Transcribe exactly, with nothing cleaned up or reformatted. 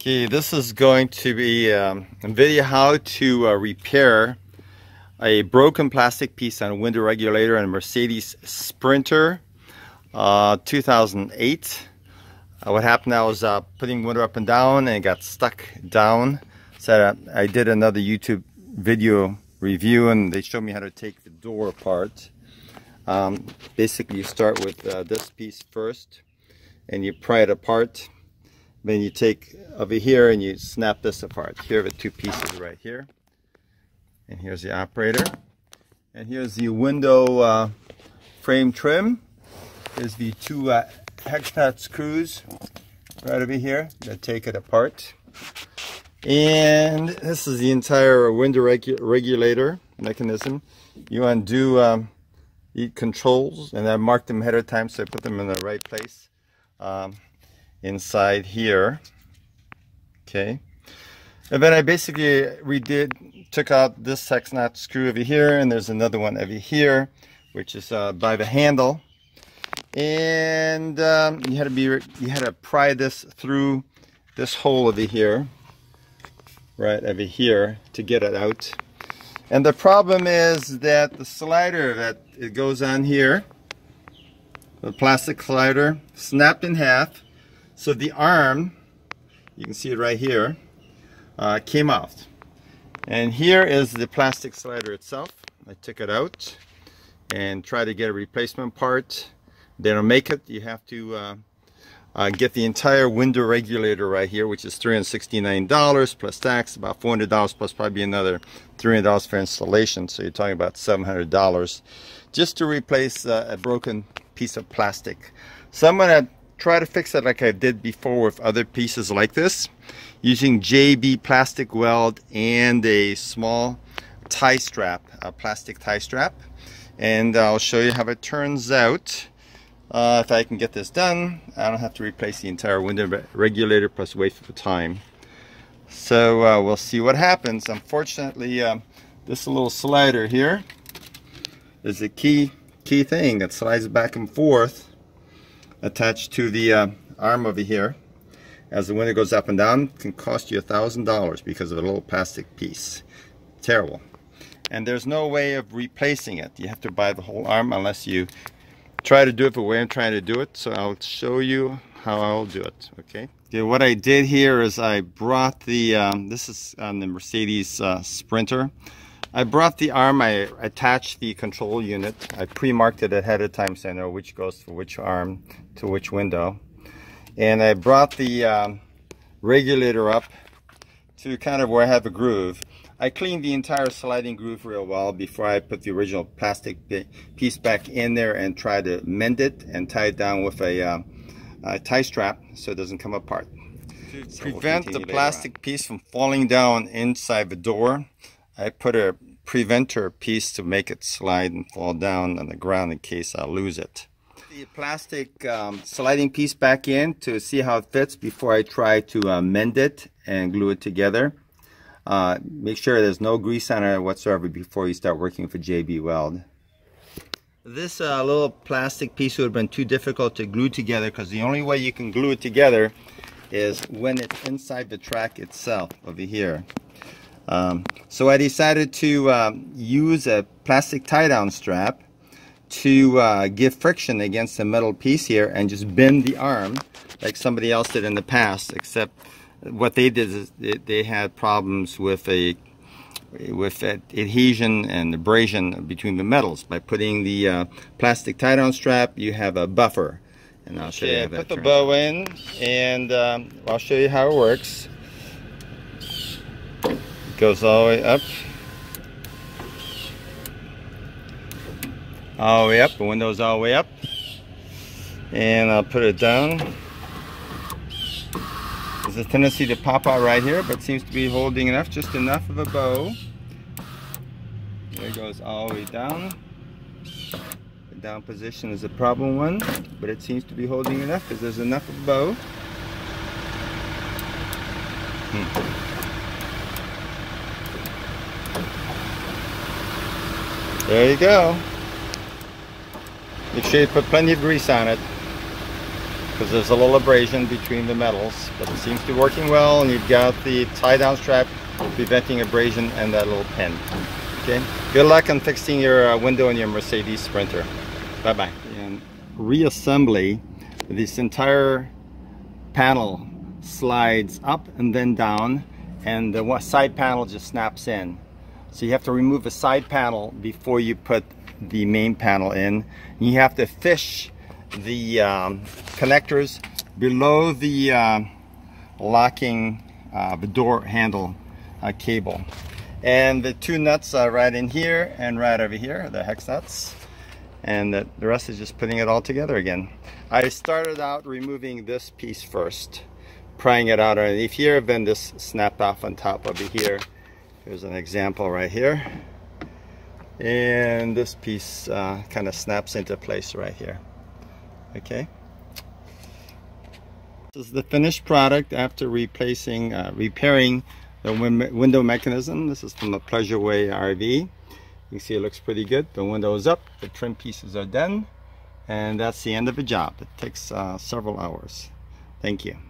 Okay, this is going to be um, a video how to uh, repair a broken plastic piece on a window regulator on a Mercedes Sprinter uh, two thousand eight. Uh, what happened, I was uh, putting window up and down and it got stuck down. So I, I did another YouTube video review and they showed me how to take the door apart. Um, basically you start with uh, this piece first and you pry it apart. Then you take over here and you snap this apart. Here are the two pieces right here. And here's the operator. And here's the window uh, frame trim. Here's the two uh, hex nut screws right over here that take it apart. And this is the entire window regu regulator mechanism. You undo um, the controls, and I marked them ahead of time so I put them in the right place. Um, inside here, okay, and then I basically redid, took out this hex nut screw over here, and there's another one over here, which is uh, by the handle, and um, you had to be, you had to pry this through this hole over here, right over here, to get it out. And the problem is that the slider that it goes on here, the plastic slider, snapped in half. So the arm, you can see it right here, uh, came off. And here is the plastic slider itself. I took it out and tried to get a replacement part. They don't make it. You have to uh, uh, get the entire window regulator right here, which is three hundred sixty-nine dollars plus tax, about four hundred dollars plus probably another three hundred dollars for installation. So you're talking about seven hundred dollars just to replace uh, a broken piece of plastic. So I'm going to try to fix it like I did before with other pieces like this, using J B plastic weld and a small tie strap, a plastic tie strap, and I'll show you how it turns out. Uh, if I can get this done, I don't have to replace the entire window regulator plus wait for the time. So uh, we'll see what happens. Unfortunately, um, this little slider here is a key key thing that slides back and forth, attached to the uh, arm over here. As the window goes up and down, it can cost you a thousand dollars because of a little plastic piece. Terrible. And there's no way of replacing it. You have to buy the whole arm unless you try to do it the way I'm trying to do it. So I'll show you how I'll do it. Okay. Okay, what I did here is I brought the um, this is on the Mercedes uh, Sprinter. I brought the arm, I attached the control unit. I pre-marked it ahead of time so I know which goes for which arm to which window. And I brought the um, regulator up to kind of where I have a groove. I cleaned the entire sliding groove real well before I put the original plastic piece back in there and tried to mend it and tie it down with a, uh, a tie strap so it doesn't come apart. To so prevent we'll the plastic piece from falling down inside the door, I put a preventer piece to make it slide and fall down on the ground in case I lose it. The plastic um, sliding piece back in to see how it fits before I try to uh, mend it and glue it together. Uh, make sure there's no grease on it whatsoever before you start working for J B Weld. This uh, little plastic piece would have been too difficult to glue together because the only way you can glue it together is when it's inside the track itself over here. Um, so I decided to um, use a plastic tie-down strap to uh, give friction against the metal piece here and just bend the arm like somebody else did in the past, except what they did is they, they had problems with a with adhesion and abrasion between the metals. By putting the uh, plastic tie-down strap, you have a buffer. And I'll show okay, you how that put the bow in, and um, I'll show you how it works. Goes all the way up, all the way up, the window's all the way up, and I'll put it down. There's a tendency to pop out right here, but seems to be holding enough, just enough of a bow. There it goes all the way down. The down position is a problem one, but it seems to be holding enough because there's enough of a bow. Hmm. There you go. Make sure you put plenty of grease on it. because there's a little abrasion between the metals, but it seems to be working well. And you've got the tie down strap preventing abrasion and that little pin. Okay, good luck on fixing your uh, window in your Mercedes Sprinter. Bye bye. And reassembly, this entire panel slides up and then down, and the side panel just snaps in. So you have to remove the side panel before you put the main panel in. You have to fish the um, connectors below the uh, locking uh, the door handle uh, cable. And the two nuts are right in here and right over here, the hex nuts. And the rest is just putting it all together again. I started out removing this piece first, prying it out underneath here, then this snapped off on top over here. Here's an example right here. And this piece uh, kind of snaps into place right here. Okay. This is the finished product after replacing, uh, repairing the win window mechanism. This is from the Pleasure Way R V. You can see it looks pretty good. The window is up, the trim pieces are done, and that's the end of the job. It takes uh, several hours. Thank you.